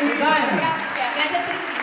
Diamonds.